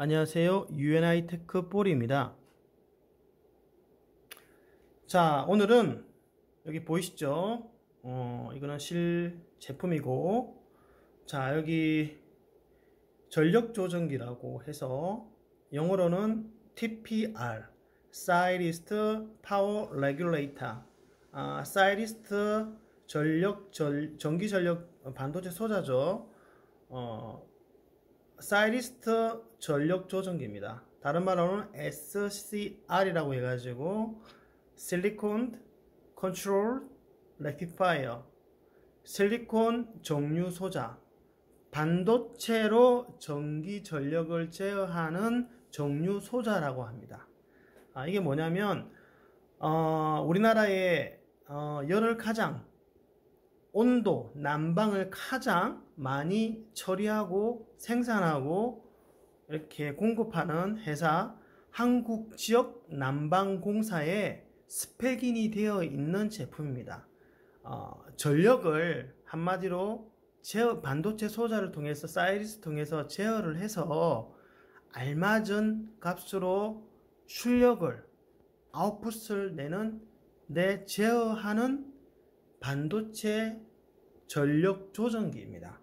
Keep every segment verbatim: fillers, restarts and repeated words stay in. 안녕하세요. 유엔아이 테크 뽀리입니다. 자, 오늘은 여기 보이시죠? 어, 이거는 실 제품이고, 자, 여기 전력 조정기라고 해서 영어로는 티 피 알, Scialist Power Regulator, 아, Scialist 전력 전 전기 전력 반도체 소자죠. 어, Scialist 전력 조정기입니다. 다른 말로는 에스 씨 알이라고 해가지고 실리콘 컨트롤 렉티파이어, 실리콘 정류 소자, 반도체로 전기 전력을 제어하는 정류 소자라고 합니다. 아, 이게 뭐냐면 어, 우리나라의 어, 열을 가장, 온도, 난방을 가장 많이 처리하고 생산하고 이렇게 공급하는 회사 한국지역난방공사의 스펙인이 되어 있는 제품입니다. 어, 전력을 한마디로 제어, 반도체 소자를 통해서, 사이리스 통해서 제어를 해서 알맞은 값으로 출력을, 아웃풋을 내는, 내 제어하는 반도체 전력 조정기입니다.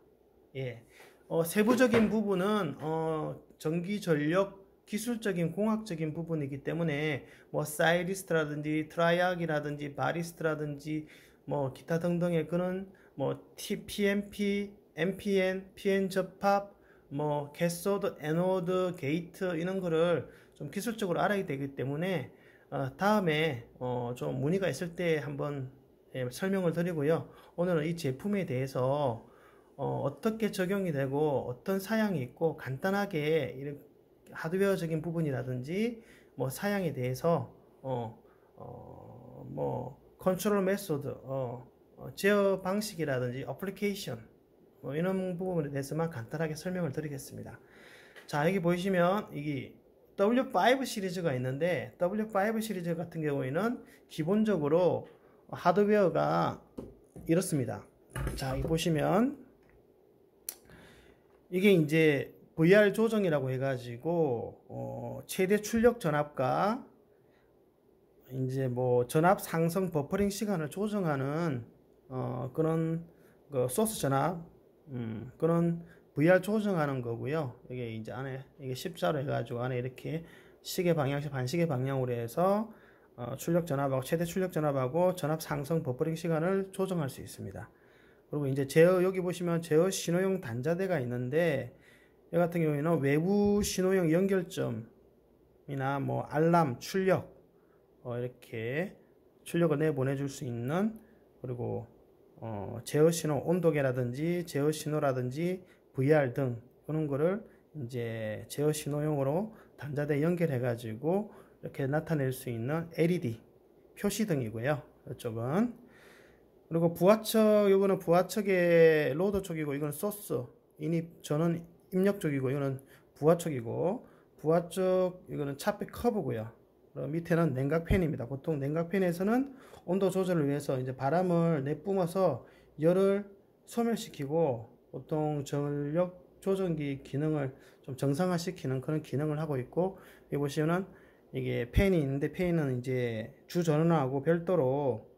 예, 어, 세부적인 부분은 어, 전기 전력 기술적인 공학적인 부분이기 때문에 뭐 사이리스트라든지 트라이악이라든지 바리스트라든지 뭐 기타 등등의 그런 뭐 티 피 엠 피, 엠 피 엔, 피 엔 접합, 뭐 캐소드, 애노드, 게이트 이런 거를 좀 기술적으로 알아야 되기 때문에 어, 다음에 어, 좀 문의가 있을 때 한번 예, 설명을 드리고요. 오늘은 이 제품에 대해서 어, 어떻게 적용이 되고 어떤 사양이 있고 간단하게 이런 하드웨어적인 부분이라든지 뭐 사양에 대해서 어, 어, 뭐 컨트롤 메소드, 어, 어, 제어 방식이라든지 어플리케이션 뭐 이런 부분에 대해서만 간단하게 설명을 드리겠습니다. 자, 여기 보시면 이게 더블유 파이브 시리즈가 있는데, 더블유 파이브 시리즈 같은 경우에는 기본적으로 하드웨어가 이렇습니다. 자, 여기 보시면 이게 이제 브이 알 조정이라고 해가지고 어, 최대 출력 전압과 이제 뭐 전압 상승 버퍼링 시간을 조정하는 어, 그런 그 소스 전압 음, 그런 브이 알 조정하는 거고요. 이게 이제 안에 이게 십자로 해가지고 안에 이렇게 시계 방향, 반시계 방향으로 해서 어, 출력 전압하고 최대 출력 전압하고 전압 상승 버퍼링 시간을 조정할 수 있습니다. 그리고 이제 제어, 여기 보시면 제어 신호용 단자대가 있는데, 이 같은 경우에는 외부 신호용 연결점이나 뭐 알람, 출력 어, 이렇게 출력을 내 보내줄 수 있는, 그리고 어, 제어 신호 온도계라든지 제어 신호라든지 브이 알 등 그런 거를 이제 제어 신호용으로 단자대 연결해 가지고 이렇게 나타낼 수 있는 엘 이 디 표시등이고요. 이쪽은, 그리고 부하측, 이거는 부하측의 로더 쪽이고, 이건 소스 인입, 저는 입력 쪽이고, 이거는 부하측이고, 부하측 이거는 차백 커브고요. 그리고 밑에는 냉각팬입니다. 보통 냉각팬에서는 온도 조절을 위해서 이제 바람을 내뿜어서 열을 소멸시키고, 보통 전력 조정기 기능을 좀 정상화시키는 그런 기능을 하고 있고, 여기 보시면은 이게 팬이 있는데, 팬은 이제 주 전원하고 별도로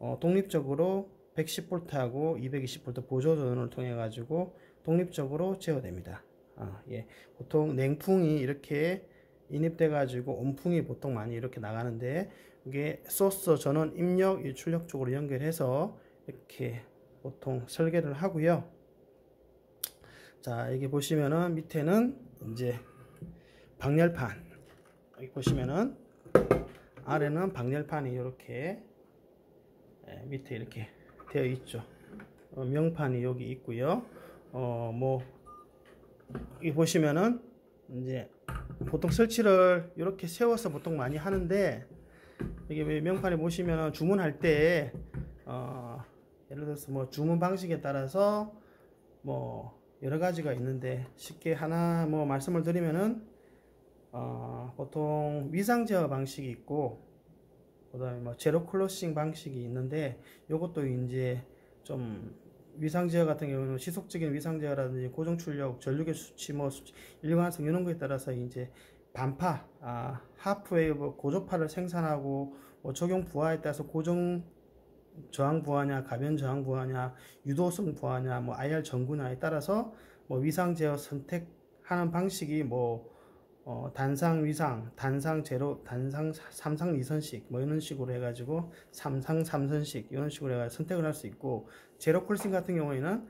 어, 독립적으로 백십 볼트하고 이백이십 볼트 보조 전원을 통해 가지고 독립적으로 제어됩니다. 아, 예. 보통 냉풍이 이렇게 인입돼 가지고 온풍이 보통 많이 이렇게 나가는데, 이게 소스 전원 입력 이 출력 쪽으로 연결해서 이렇게 보통 설계를 하고요. 자, 여기 보시면은 밑에는 이제 방열판, 여기 보시면은 아래는 방열판이 이렇게 예, 밑에 이렇게 되어 있죠. 어, 명판이 여기 있고요. 어, 뭐 여기 보시면은 이제 보통 설치를 이렇게 세워서 보통 많이 하는데, 이게 명판에 보시면은 주문할 때 어, 예를 들어서 뭐 주문 방식에 따라서 뭐 여러 가지가 있는데, 쉽게 하나 뭐 말씀을 드리면은 어, 보통 위상 제어 방식이 있고, 그 다음에 뭐 제로 클러싱 방식이 있는데, 요것도 이제 좀 위상지하 같은 경우는 지속적인 위상지하라든지 고정출력, 전류계 수치, 뭐 수치, 일관성 이런 거에 따라서 이제 반파, 아, 하프웨이브 고조파를 생산하고 뭐 적용 부하에 따라서 고정 저항 부하냐, 가변 저항 부하냐, 유도성 부하냐, 뭐 아이알 전구냐에 따라서 뭐 위상 제어 선택하는 방식이 뭐 어, 단상 위상, 단상 제로, 단상 삼상 이선식 뭐 이런 식으로 해가지고 삼상 삼선식 이런 식으로 해가지고 선택을 할 수 있고, 제로 콜싱 같은 경우에는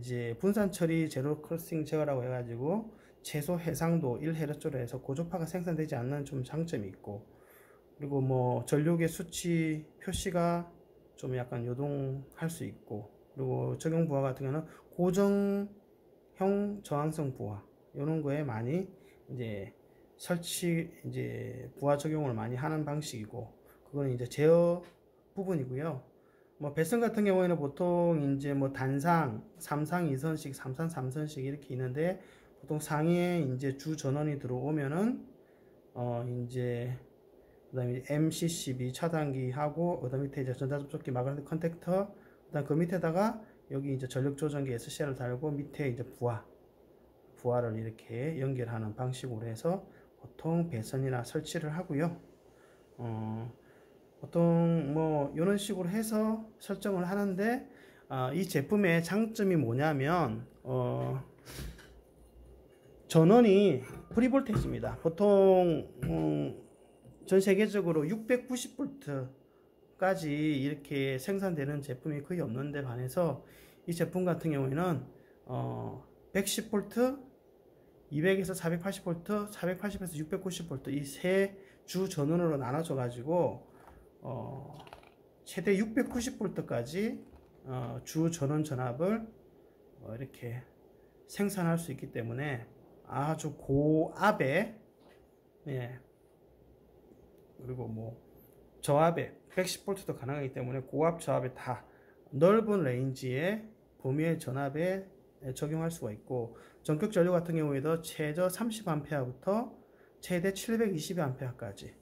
이제 분산 처리 제로 콜싱 제어라고 해가지고 최소 해상도 일 헤르츠로 해서 고조파가 생산되지 않는 좀 장점이 있고, 그리고 뭐 전류계 수치 표시가 좀 약간 요동할 수 있고, 그리고 적용 부하 같은 경우는 고정형 저항성 부하 이런 거에 많이 이제 설치 이제 부하 적용을 많이 하는 방식이고, 그거는 이제 제어 부분이고요. 뭐 배선 같은 경우에는 보통 이제 뭐 단상, 삼상 이선식, 삼상 삼선식 이렇게 있는데, 보통 상위에 이제 주 전원이 들어오면은 어 이제 그 다음에 엠씨씨비 차단기 하고, 그 다음 밑에 이제 전자접촉기 마그네틱 컨택터, 그 다음 그 밑에다가 여기 이제 전력조정기 에스씨알을 달고 밑에 이제 부하 부하를 이렇게 연결하는 방식으로 해서 보통 배선이나 설치를 하고요. 어, 보통 뭐 이런 식으로 해서 설정을 하는데, 어, 이 제품의 장점이 뭐냐면 어, 전원이 프리볼테이지입니다. 보통 음, 전 세계적으로 육백구십 볼트까지 이렇게 생산되는 제품이 거의 없는데 반해서 이 제품 같은 경우에는 어, 백십 볼트, 이백에서 사백팔십 볼트, 사백팔십에서 육백구십 볼트 이 세 주 전원으로 나눠져 가지고 어, 최대 육백구십 볼트까지 어, 주 전원 전압을 어, 이렇게 생산할 수 있기 때문에 아주 고압에, 예, 그리고 뭐 저압에 백십 볼트도 가능하기 때문에 고압 저압에 다 넓은 레인지의 범위의 전압에 적용할 수가 있고, 전격 전류 같은 경우에도 최저 삼십 암페어부터 최대 칠백이십 암페어까지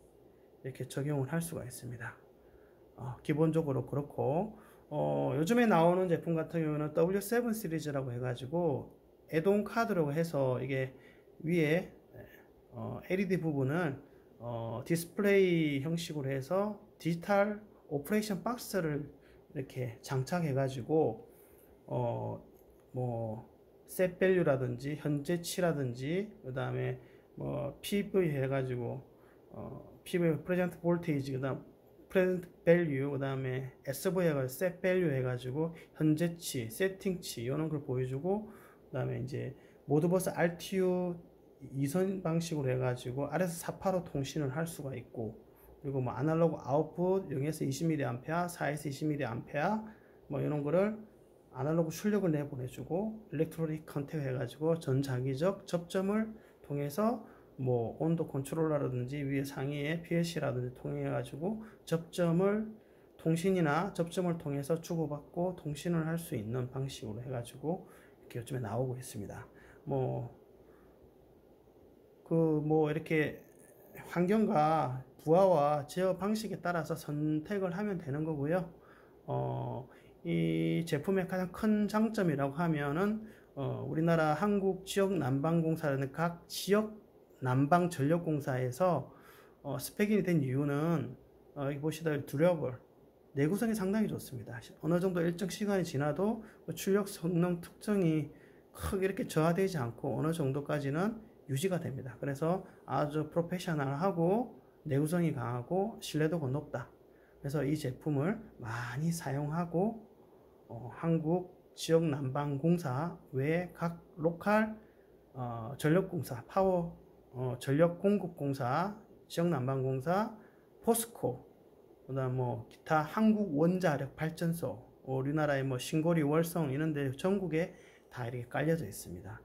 이렇게 적용을 할 수가 있습니다. 어, 기본적으로 그렇고, 어, 요즘에 나오는 제품 같은 경우는 더블유 세븐 시리즈라고 해가지고 애동 카드라고 해서 이게 위에 어, 엘이디 부분을 어, 디스플레이 형식으로 해서 디지털 오퍼레이션 박스를 이렇게 장착해 가지고 어, 뭐 셋 밸류라든지 현재치라든지 그 다음에 뭐 피브이 해가지고 어, 피브이 프레젠트 볼테이지, 그 다음 프레젠트 밸류, 그 다음에 에스브이 해가지고 셋 밸류 해가지고 현재치, 세팅치 이런 걸 보여주고, 그 다음에 이제 모드버스 알티유 이선 방식으로 해가지고 알에스 사십팔로 통신을 할 수가 있고, 그리고 뭐 아날로그 아웃풋 영에서 이십 밀리암페어, 사에서 이십 밀리암페어 뭐 이런 거를 아날로그 출력을 내보내주고, 일렉트로닉 컨택 해가지고 전자기적 접점을 통해서 뭐 온도 컨트롤러라든지 위에 상위에 피엘씨라든지 통해가지고 접점을 통신이나 접점을 통해서 주고받고 통신을 할 수 있는 방식으로 해가지고 이렇게 요즘에 나오고 있습니다. 뭐 그 뭐 이렇게 환경과 부하와 제어 방식에 따라서 선택을 하면 되는 거고요. 어, 이 제품의 가장 큰 장점이라고 하면은 어, 우리나라 한국 지역 난방공사라는 각 지역 난방 전력공사에서 어, 스펙인이 된 이유는 어, 여기 보시다시피 듀러블 내구성이 상당히 좋습니다. 어느 정도 일정 시간이 지나도 출력 성능 특성이 크게 이렇게 저하되지 않고 어느 정도까지는 유지가 됩니다. 그래서 아주 프로페셔널하고 내구성이 강하고 신뢰도가 높다. 그래서 이 제품을 많이 사용하고 어, 한국 지역 난방공사 외에 각 로컬 어, 전력공사, 파워 어, 전력공급공사, 지역 난방공사, 포스코, 그다음 뭐 기타 한국 원자력 발전소, 우리나라의 뭐 신고리, 월성 이런데 전국에 다 이렇게 깔려져 있습니다.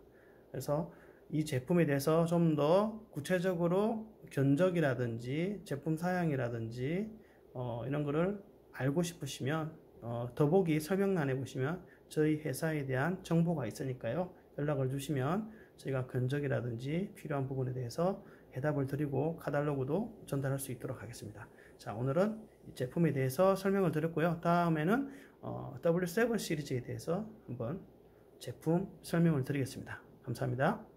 그래서 이 제품에 대해서 좀 더 구체적으로 견적이라든지 제품 사양이라든지 어, 이런 거를 알고 싶으시면 어, 더보기 설명란에 보시면 저희 회사에 대한 정보가 있으니까요. 연락을 주시면 저희가 견적이라든지 필요한 부분에 대해서 해답을 드리고 카탈로그도 전달할 수 있도록 하겠습니다. 자, 오늘은 제품에 대해서 설명을 드렸고요. 다음에는 어, 더블유 세븐 시리즈에 대해서 한번 제품 설명을 드리겠습니다. 감사합니다.